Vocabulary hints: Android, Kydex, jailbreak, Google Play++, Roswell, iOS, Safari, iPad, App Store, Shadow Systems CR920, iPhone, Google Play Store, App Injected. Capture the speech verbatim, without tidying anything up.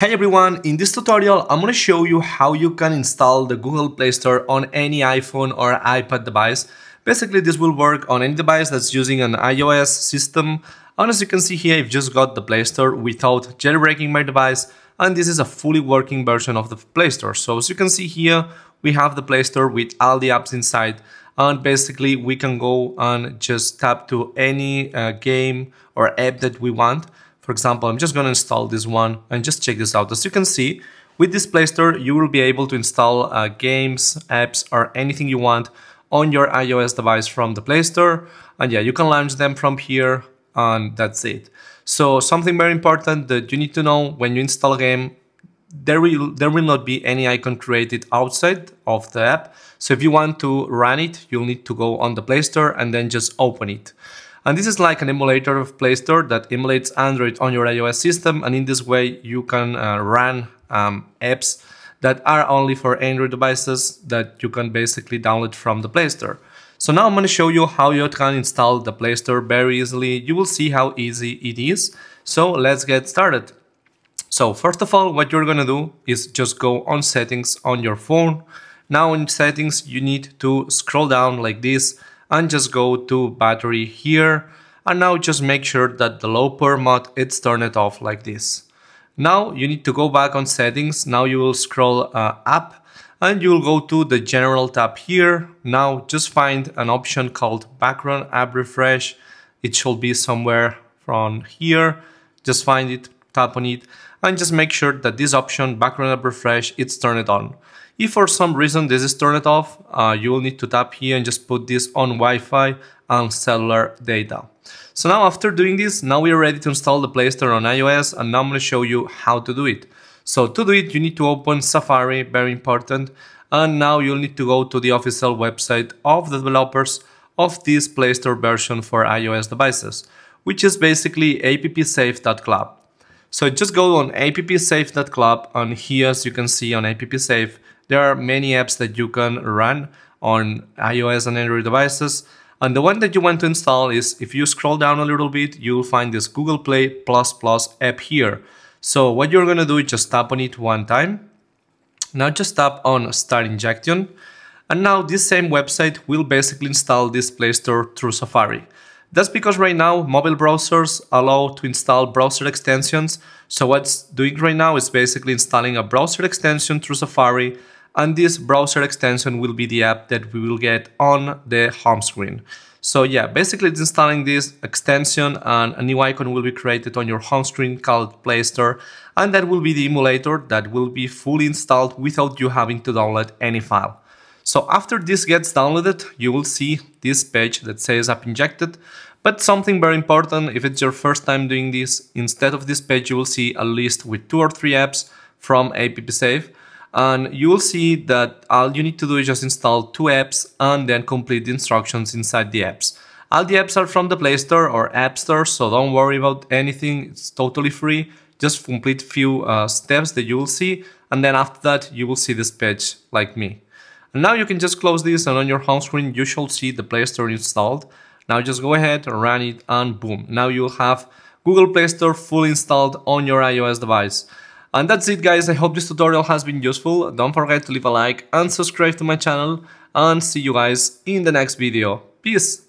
Hey everyone, in this tutorial I'm going to show you how you can install the Google Play Store on any iPhone or iPad device. Basically this will work on any device that's using an iOS system. And as you can see here, I've just got the Play Store without jailbreaking my device, and this is a fully working version of the Play Store. So as you can see here, we have the Play Store with all the apps inside, and basically we can go and just tap to any uh, game or app that we want. For example, I'm just going to install this one and just check this out. As you can see, with this Play Store, you will be able to install uh, games, apps, or anything you want on your iOS device from the Play Store. And yeah, you can launch them from here, and that's it. So something very important that you need to know: when you install a game, there will, there will not be any icon created outside of the app. So if you want to run it, you'll need to go on the Play Store and then just open it. And this is like an emulator of Play Store that emulates Android on your iOS system, and in this way you can uh, run um, apps that are only for Android devices that you can basically download from the Play Store. So now I'm going to show you how you can install the Play Store very easily. You will see how easy it is. So let's get started. So first of all, what you're going to do is just go on settings on your phone. Now in settings, you need to scroll down like this and just go to battery here, and now just make sure that the low power mode it's turned off like this. Now you need to go back on settings. Now you will scroll uh, up and you will go to the general tab here. Now just find an option called background app refresh. It should be somewhere from here. Just find it, tap on it, and just make sure that this option, background app refresh, it's turned on. If for some reason this is turned off, uh, you will need to tap here and just put this on Wi-Fi and cellular data. So now after doing this, now we are ready to install the Play Store on iOS, and now I'm going to show you how to do it. So to do it, you need to open Safari, very important, and now you'll need to go to the official website of the developers of this Play Store version for iOS devices, which is basically app safe dot club. So just go on app safe dot club, and here, as you can see on app safe, there are many apps that you can run on iOS and Android devices. And the one that you want to install is, if you scroll down a little bit, you'll find this Google Play plus plus app here. So what you're gonna do is just tap on it one time. Now just tap on Start Injection. And now this same website will basically install this Play Store through Safari. That's because right now mobile browsers allow to install browser extensions. So what's doing right now is basically installing a browser extension through Safari, and this browser extension will be the app that we will get on the home screen. So yeah, basically it's installing this extension, and a new icon will be created on your home screen called Play Store, and that will be the emulator that will be fully installed without you having to download any file. So after this gets downloaded, you will see this page that says App Injected. But something very important, if it's your first time doing this, instead of this page you will see a list with two or three apps from app safe. And you will see that all you need to do is just install two apps and then complete the instructions inside the apps. All the apps are from the Play Store or App Store, so don't worry about anything, it's totally free. Just complete few uh, steps that you will see, and then after that you will see this page like me. And now you can just close this, and on your home screen you should see the Play Store installed. Now just go ahead, run it, and boom, now you'll have Google Play Store fully installed on your iOS device. And that's it guys, I hope this tutorial has been useful. Don't forget to leave a like and subscribe to my channel, and see you guys in the next video. Peace!